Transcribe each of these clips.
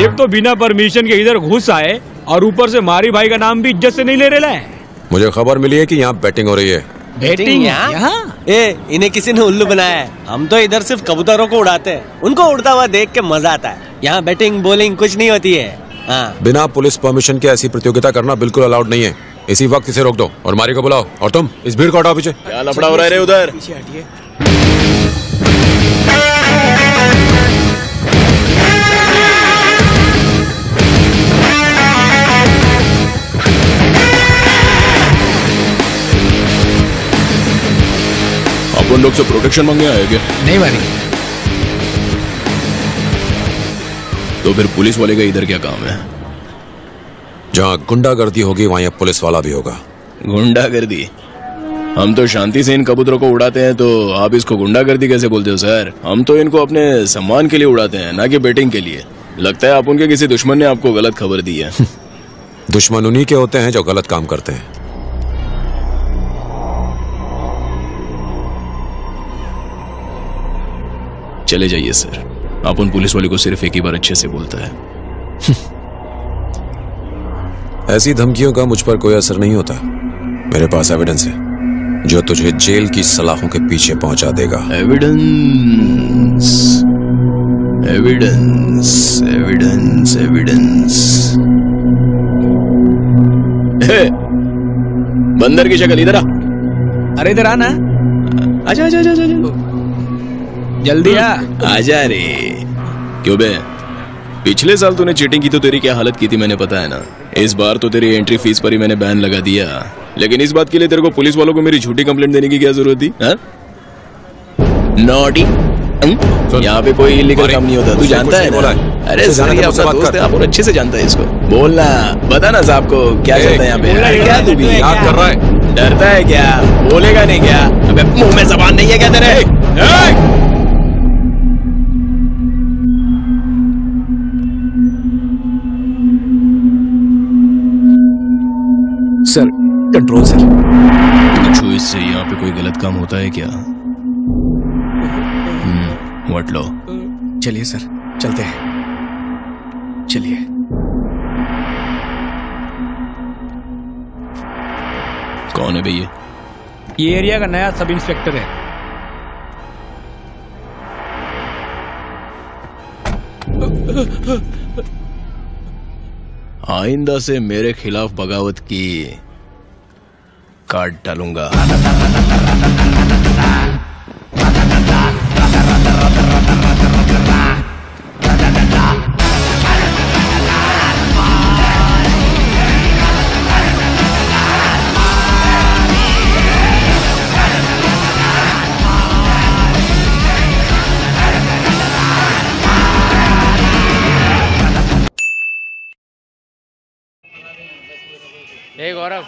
एक तो बिना परमिशन के इधर घुस आए और ऊपर से मारी भाई का नाम भी इज्जत से नहीं ले रहा है। मुझे खबर मिली है कि यहाँ बैटिंग हो रही है। बैटिंग यहाँ? ए, इन्हें किसी ने उल्लू बनाया है। हम तो इधर सिर्फ कबूतरों को उड़ाते हैं, उनको उड़ता हुआ देख के मजा आता है। यहाँ बैटिंग बॉलिंग कुछ नहीं होती है। बिना पुलिस परमिशन के ऐसी प्रतियोगिता करना बिल्कुल अलाउड नहीं है। इसी वक्त इसे रोक दो और मारी को बुलाओ, और तुम इस भीड़ को हटाओ पीछे। क्या लफड़ा हो रहा है उधर? पीछे हटिए। आप उन लोग से प्रोटेक्शन मांगने आए क्या? नहीं मारी। तो फिर पुलिस वाले का इधर क्या काम है? जहाँ गुंडागर्दी होगी वहाँ पुलिस वाला भी होगा। गुंडागर्दी? हम तो शांति से इन कबूतरों को उड़ाते हैं, तो आप इसको गुंडागर्दी कैसे बोलते हो सर? हम तो इनको अपने सम्मान के लिए उड़ाते हैं, ना कि बैटिंग के लिए। लगता है आप उनके किसी दुश्मन ने आपको गलत खबर दी है। दुश्मन उन्हीं के होते हैं जो गलत काम करते हैं। चले जाइए सर, आप उन पुलिस वाले को सिर्फ एक ही बार अच्छे से बोलता है। ऐसी धमकियों का मुझ पर कोई असर नहीं होता। मेरे पास एविडेंस है जो तुझे जेल की सलाखों के पीछे पहुंचा देगा। Evidence evidence evidence evidence. बंदर की शक्ल, इधर आ। अरे इधर आना। अच्छा अच्छा अच्छा, जल्दी आ। आजा रे। क्यों बे, पिछले साल तूने चीटिंग की तो तेरी क्या हालत की थी मैंने पता है ना। इस बार तो तेरी एंट्री फीस पर ही मैंने बैन लगा दिया, लेकिन इस बात के लिए तेरे को पुलिस वालों को मेरी झूठी कंप्लेंट देने की क्या जरूरत थी? नॉटी, यहाँ पे कोई इलीगल काम नहीं होता, तू जानता है ना? अरे आप और अच्छे से जानता है इसको। बोलना, बताना साहब को क्या चलता है यहाँ पे। क्या तू भी याद कर रहा है? डरता है क्या? बोलेगा नहीं क्या? अबे मुँह में जबान नहीं है क्या तेरे? Sir control sir. पूछो इससे यहाँ पे कोई गलत काम होता है क्या? वोट लो। चलिए सर, चलते हैं। चलिए। कौन है भैया? ये एरिया का नया सब इंस्पेक्टर है। आइंदा से मेरे खिलाफ बगावत की काट डालूंगा। हे गौरव,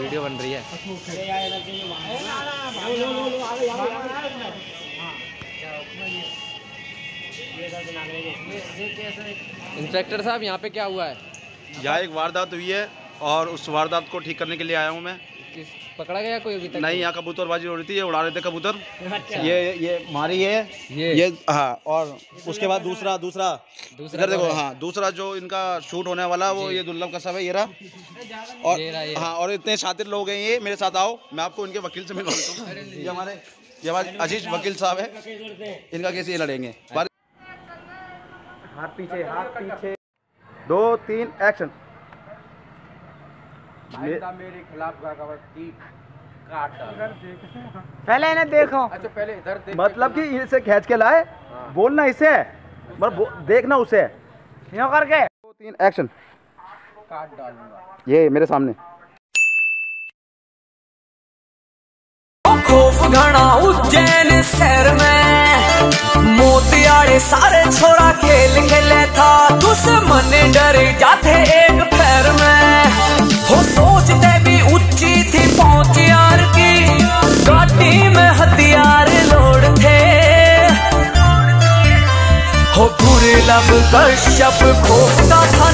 वीडियो बन रही है। इंस्पेक्टर साहब, यहाँ पे क्या हुआ है? यहाँ एक वारदात हुई है और उस वारदात को ठीक करने के लिए आया हूँ मैं। पकड़ा गया कोई अभी तक? नहीं, यहाँ कबूतरबाजी हो रही थी, ये उड़ा रहे थे कबूतर। ये मारी है ये। हाँ, और उसके बाद दूसरा दूसरा दूसरा देखो। हाँ, दूसरा जो इनका शूट होने वाला वो ये दुर्लभ कस्बा है, ये रहा। और हाँ, और इतने शातिर लोग हैं ये। मेरे साथ आओ, मैं आपको इनके वकील से मिलवाता हूँ। ये हमारे अजीज वकील साहब है, इनका केस ये लड़ेंगे। हाथ पीछे, हाथ पीछे, 2 3 एक्शन। मेरे खिलाफ काट पहले इन्हें देखो। अच्छा पहले इधर देख, मतलब कि इसे खींच के लाए। हाँ। बोलना इसे, मतलब देखना उसे करके। 2 3 एक्शन। काट डालूंगा ये मेरे सामने। खौफ घना उज्जैन शहर में मोतियारे सारे छोरा खेल खेले था। दुश्मन डर जाते एक पैर में, वो सोचते भी ऊंची थी पहुंच यार की। गाड़ी में हथियार लोड थे, हो बुरे लब कश्यप खोफ का था।